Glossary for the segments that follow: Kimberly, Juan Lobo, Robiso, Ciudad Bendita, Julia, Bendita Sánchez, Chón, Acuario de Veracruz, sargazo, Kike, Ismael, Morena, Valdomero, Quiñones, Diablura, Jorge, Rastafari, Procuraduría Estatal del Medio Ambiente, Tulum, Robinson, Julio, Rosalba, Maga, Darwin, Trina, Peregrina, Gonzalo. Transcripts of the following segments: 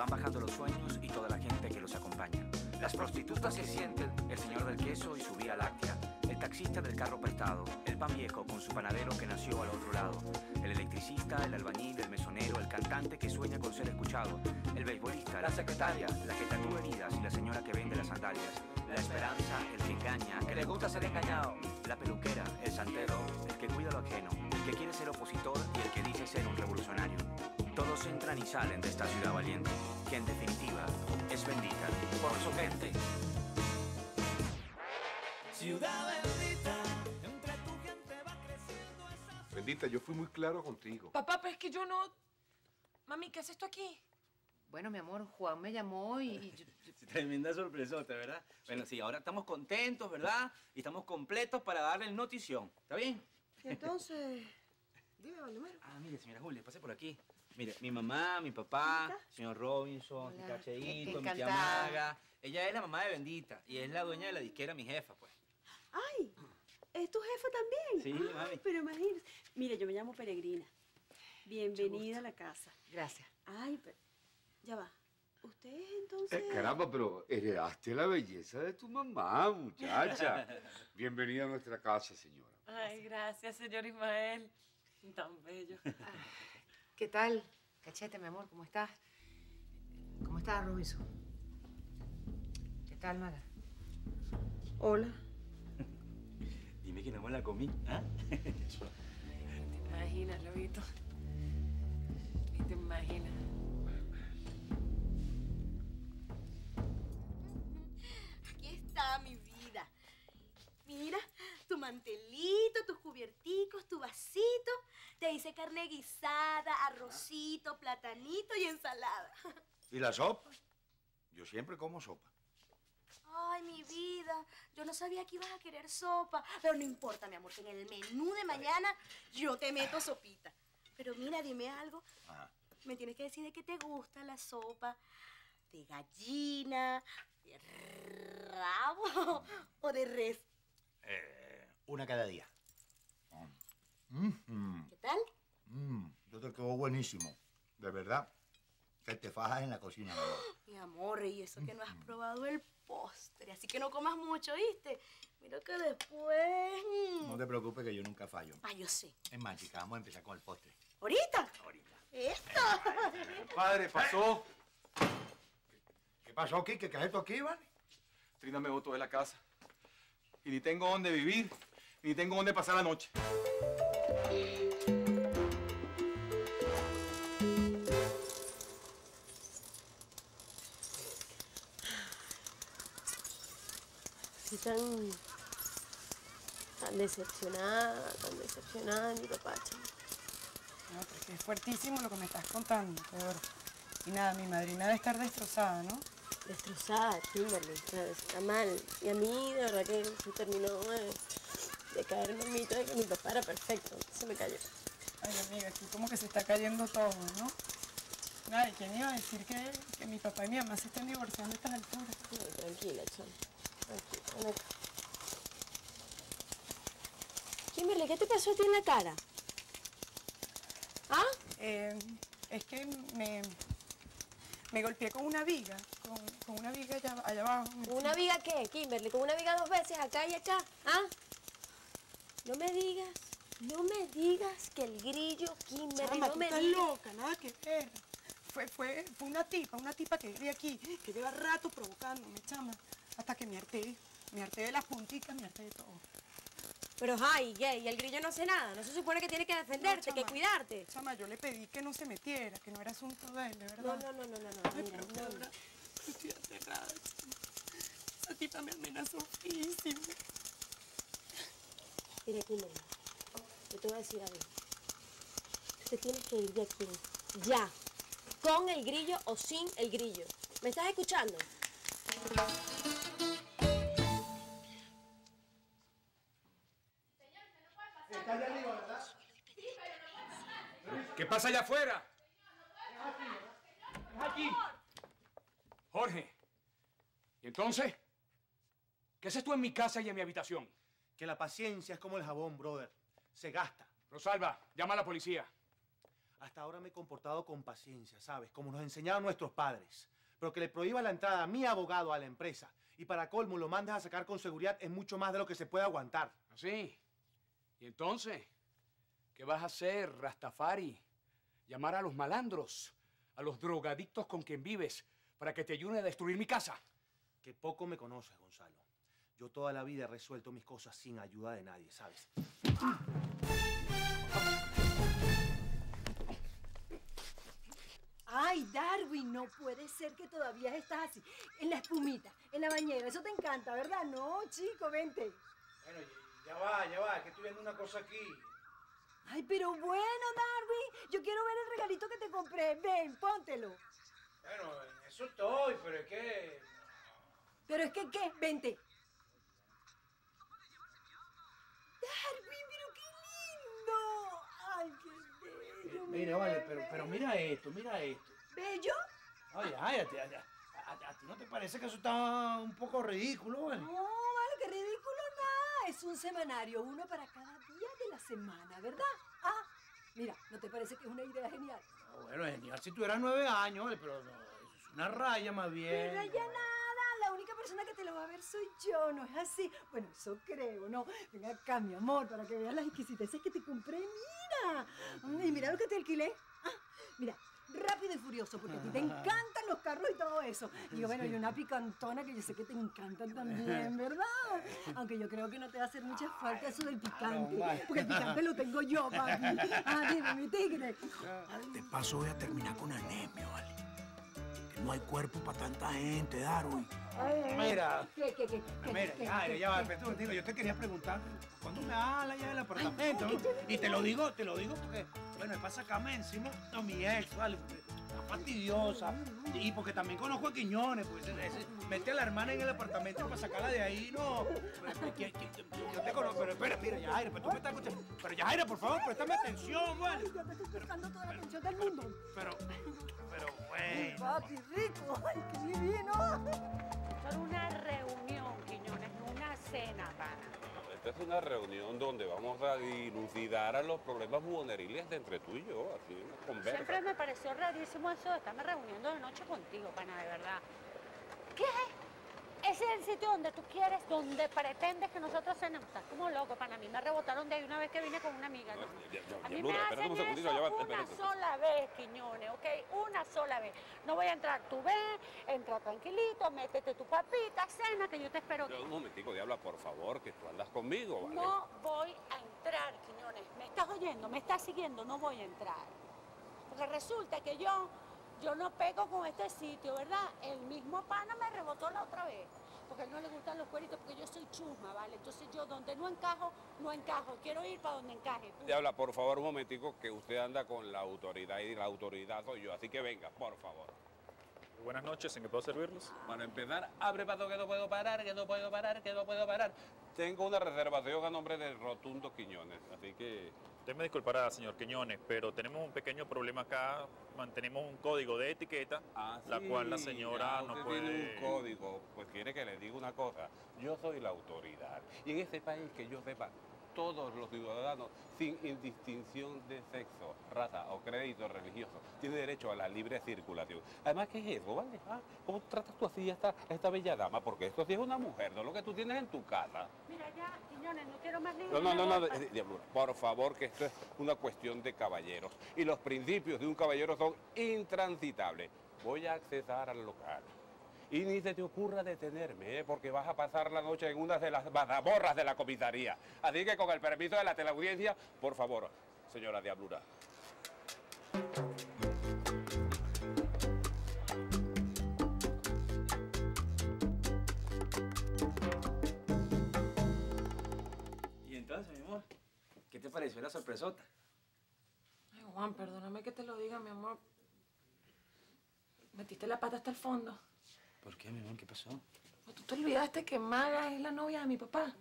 van bajando los sueños y toda la gente que los acompaña. Las prostitutas se sienten, el señor del queso y su vía láctea, el taxista del carro prestado, el pan viejo con su panadero que nació al otro lado, el electricista, el albañil, el mesonero, el cantante que sueña con ser escuchado, el beisbolista, la secretaria, la que tatúa heridas y la señora que vende las sandalias, la esperanza, el que engaña, que le gusta ser engañado, la peluquera, el santero, el que cuida lo ajeno, el que quiere ser opositor y el que dice ser un revolucionario. Todos entran y salen de esta ciudad valiente, que en definitiva es bendita por su gente. Ciudad bendita, entre tu gente va creciendo esa... Bendita, yo fui muy claro contigo. Papá, pero es que yo no... Mami, ¿qué haces tú aquí? Bueno, mi amor, Juan me llamó y yo... Tremenda sorpresota, ¿verdad? Sí. Bueno, sí, ahora estamos contentos, ¿verdad? Y estamos completos para darle el notición, ¿está bien? Y entonces... Dime, Valdomero. Ah, mire, señora Julia, pase por aquí. Mire, mi mamá, mi papá, el señor Robinson, mi cacheíto, mi tía Maga. Ella es la mamá de Bendita y es la dueña de la disquera, mi jefa, pues. ¡Ay! ¿Es tu jefa también? Sí, ay, mami. Pero imagínese. Mire, yo me llamo Peregrina. Bienvenida a la casa. Gracias. Ay, pero... Ya va. ¿Usted entonces...? Caramba, pero heredaste la belleza de tu mamá, muchacha. Bienvenida a nuestra casa, señora. Ay, gracias, señor Ismael. Tan bello. Ay. ¿Qué tal? Cachete, mi amor, ¿cómo estás? ¿Cómo estás, Robiso? ¿Qué tal, Maga? Hola. Dime que no me la comí, ¿ah? ¿Eh? Te imaginas, Lobito. Ni te imaginas. Aquí está mi vida. Mira, tu mantelito, tus cubierticos, tu vasito. Te hice carne guisada, arrocito, platanito y ensalada. ¿Y la sopa? Yo siempre como sopa. Ay, mi vida. Yo no sabía que ibas a querer sopa. Pero no importa, mi amor, que en el menú de mañana yo te meto sopita. Pero mira, dime algo. Ajá. Me tienes que decir de qué te gusta la sopa. ¿De gallina, de rabo o de res? Una cada día. ¿Qué tal? Yo te quedo buenísimo. De verdad, que te fajas en la cocina. Mi amor, y eso que no has probado el postre. Así que no comas mucho, ¿viste? Mira que después... No te preocupes que yo nunca fallo. Ah, yo sé. Es más, chica, vamos a empezar con el postre. ¿Ahorita? Ahorita. ¡Esto! Padre, pasó. ¿Qué pasó, Kike? ¿Qué haces tú aquí, vale? Trina me botó de la casa. Y ni tengo dónde vivir, ni tengo dónde pasar la noche. Estoy tan decepcionada, mi papá. No, porque es fuertísimo lo que me estás contando, peor. Y nada, mi madrina debe estar destrozada, ¿no? Destrozada, Kimberly, está mal. Y a mí, de verdad, que se terminó de caerme el mito de que mi papá era perfecto. Se me cayó. Ay, amiga, aquí como que se está cayendo todo, ¿no? Ay, ¿quién iba a decir que mi papá y mi mamá se están divorciando a estas alturas? Ay, tranquila, Chón. Tranquila, ven acá. Kimberly, ¿qué te pasó a ti en la cara? ¿Ah? Es que me golpeé con una viga, con una viga allá abajo. ¿Con una viga qué, Kimberly? ¿Con una viga dos veces acá y acá? ¿Ah? No me digas que el grillo, Kimberly, no me digas. Estás loca, nada que ver. Fue una tipa que vive aquí, que lleva rato provocándome, chama, hasta que me harté de las punticas, me harté de todo. Pero, ay, y el grillo no hace nada, no se supone que tiene que defenderte, no, chama, que cuidarte. Chama, yo le pedí que no se metiera, que no era asunto de él, de verdad. No, ay, mira, no. Yo estoy aterrada, chama. Esa tipa me amenazó muchísimo. Mira, Kimberly, yo te voy a decir algo. Tú te tienes que ir de aquí, ya. Con el grillo o sin el grillo. ¿Me estás escuchando? ¿Qué pasa allá afuera? Es aquí. Jorge, ¿y entonces? ¿Qué haces tú en mi casa y en mi habitación? Que la paciencia es como el jabón, brother. Se gasta. Rosalba, llama a la policía. Hasta ahora me he comportado con paciencia, ¿sabes? Como nos enseñaron nuestros padres. Pero que le prohíba la entrada a mi abogado a la empresa y para colmo lo mandes a sacar con seguridad es mucho más de lo que se puede aguantar. ¿Así? ¿Y entonces? ¿Qué vas a hacer, Rastafari? ¿Llamar a los malandros, a los drogadictos con quien vives, para que te ayuden a destruir mi casa? Que poco me conoces, Gonzalo. Yo toda la vida he resuelto mis cosas sin ayuda de nadie, ¿sabes? Ay, Darwin, no puede ser que todavía estás así. En la espumita, en la bañera. Eso te encanta, ¿verdad? No, chico, vente. Bueno, ya va, que estoy viendo una cosa aquí. Ay, pero bueno, Darwin, yo quiero ver el regalito que te compré. Ven, póntelo. Bueno, en eso estoy, pero es que... ¿Pero es que qué? Vente. Darwin, pero qué lindo. Ay, qué bello. Mira, vale, pero mira esto, mira esto. ¿Bello? Ay, ay, a ti no te parece que eso está un poco ridículo, vale. No, vale, qué ridículo nada. Es un semanario, uno para cada día de la semana, ¿verdad? Ah, mira, ¿no te parece que es una idea genial? No, bueno, genial si tú eras 9 años, vale, pero no, eso es una raya más bien. No raya nada. La única persona que te lo va a ver soy yo, ¿no es así? Bueno, eso creo, ¿no? Ven acá, mi amor, para que veas las exquisiteces que te compré, mira. Y mira lo que te alquilé. Ah, mira, Rápido y Furioso, porque a ti te encantan los carros y todo eso. Y bueno, y una picantona que yo sé que te encantan también, ¿verdad? Aunque yo creo que no te va a hacer mucha falta eso del picante, porque el picante lo tengo yo, papi. Ah, dime, mi tigre. De paso voy a terminar con anemia, ¿vale? No hay cuerpo para tanta gente, Darwin. Mira. Mira, ya va, espérate un momento. Yo te quería preguntar, ¿cuándo me das la llave del apartamento? Ay, no, y te lo digo porque, bueno, es para sacarme encima a mi ex, ¿vale? Está fastidiosa. Y porque también conozco a Quiñones, pues mete a la hermana en el apartamento para sacarla de ahí, no. Yo te conozco, pero espera, mira, Yajaira, pero tú me estás escuchando. Pero Yajaira, por favor, préstame atención, ¿vale? Yo te estoy prestando toda la atención del mundo. Pero bueno. Papi, rico, ay, qué divino. Esto es una reunión, Quiñones, no una cena, pana. Esta es una reunión donde vamos a dilucidar a los problemas juveniles de entre tú y yo, así una conversa. Siempre me pareció rarísimo eso de estarme reuniendo de noche contigo, pana, de verdad. ¿Qué? Ese es el sitio donde tú quieres, donde pretendes que nosotros cenemos. Estás como loco, pana. A mí me rebotaron de ahí una vez que vine con una amiga. No, a mí me hacen eso una sola vez, Quiñones, ¿ok? Una sola vez. No voy a entrar. Tú ven, entra tranquilito, métete tu papita, cena, que yo te espero. Yo, un momentico, Diabla, por favor, que tú andas conmigo, ¿vale? No voy a entrar, Quiñones. ¿Me estás oyendo? ¿Me estás siguiendo? No voy a entrar. Porque resulta que yo no pego con este sitio, ¿verdad? El mismo pana me rebotó la otra vez, porque a él no le gustan los cueritos, porque yo soy chusma, ¿vale? Entonces yo donde no encajo, no encajo. Quiero ir para donde encaje. Diabla, por favor, un momentico, que usted anda con la autoridad y la autoridad soy yo, así que venga, por favor. Buenas noches, ¿en qué puedo servirles? Para empezar, abre paso que no puedo parar, que no puedo parar, que no puedo parar. Tengo una reservación a nombre de Rotundo Quiñones, así que... Usted me disculpará, señor Quiñones, pero tenemos un pequeño problema acá. Mantenemos un código de etiqueta, la cual la señora no puede... Tiene un código, pues quiere que le diga una cosa. Yo soy la autoridad y en este país, que yo sepa, todos los ciudadanos, sin distinción de sexo, raza o crédito religioso, tienen derecho a la libre circulación. Además, ¿qué es eso, vale? ¿Ah? ¿Cómo tratas tú así a esta bella dama? Porque esto sí es una mujer, no lo que tú tienes en tu casa. Mira ya, Quiñones, no quiero más niños. No, Diablura, por favor, que esto es una cuestión de caballeros. Y los principios de un caballero son intransitables. Voy a accesar al local. Y ni se te ocurra detenerme, ¿eh? Porque vas a pasar la noche en una de las mazamorras de la comisaría. Así que, con el permiso de la teleaudiencia, por favor, señora Diablura. Y entonces, mi amor, ¿qué te pareció la sorpresota? Ay, Juan, perdóname que te lo diga, mi amor. Metiste la pata hasta el fondo. ¿Por qué, mi amor? ¿Qué pasó? ¿Tú te olvidaste que Maga es la novia de mi papá?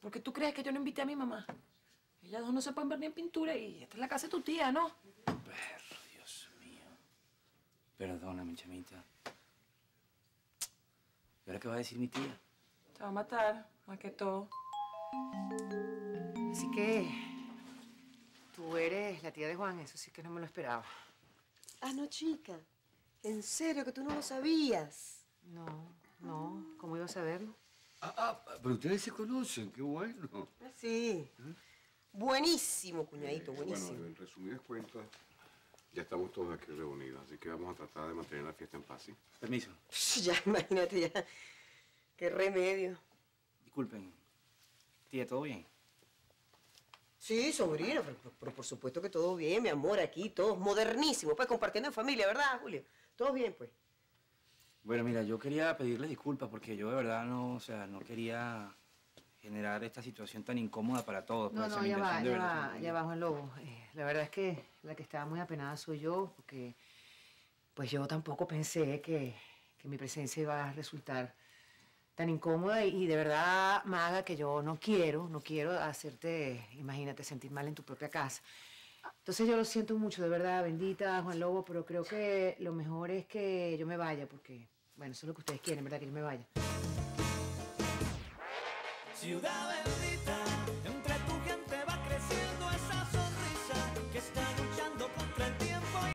Porque tú crees que yo no invité a mi mamá. Ellas dos no se pueden ver ni en pintura y esta es la casa de tu tía, ¿no? Perro, Dios mío. Perdóname, chamita. ¿Y ahora qué va a decir mi tía? Te va a matar, más que todo. Así que... Tú eres la tía de Juan, eso sí que no me lo esperaba. Ah, no, chica. ¿En serio que tú no lo sabías? No. ¿Cómo iba a saberlo? Pero ustedes se conocen, qué bueno. Sí. ¿Eh? Buenísimo, cuñadito, buenísimo. Bueno, en resumidas cuentas, ya estamos todos aquí reunidos, así que vamos a tratar de mantener la fiesta en paz, ¿sí? Permiso. Ya, imagínate ya. Qué remedio. Disculpen, tía, ¿todo bien? Sí, sobrino, pero por supuesto que todo bien, mi amor, aquí todos modernísimos, pues compartiendo en familia, ¿verdad, Julio? Todo bien, pues. Bueno, mira, yo quería pedirles disculpas porque yo de verdad no quería generar esta situación tan incómoda para todos. No, ya va, Juan Lobo. La verdad es que la que estaba muy apenada soy yo, porque pues yo tampoco pensé que mi presencia iba a resultar tan incómoda y de verdad, Maga, que yo no quiero hacerte, imagínate, sentir mal en tu propia casa. Entonces yo lo siento mucho, de verdad, bendita, Juan Lobo, pero creo que lo mejor es que yo me vaya, porque, bueno, eso es lo que ustedes quieren, ¿verdad? Que yo me vaya. Ciudad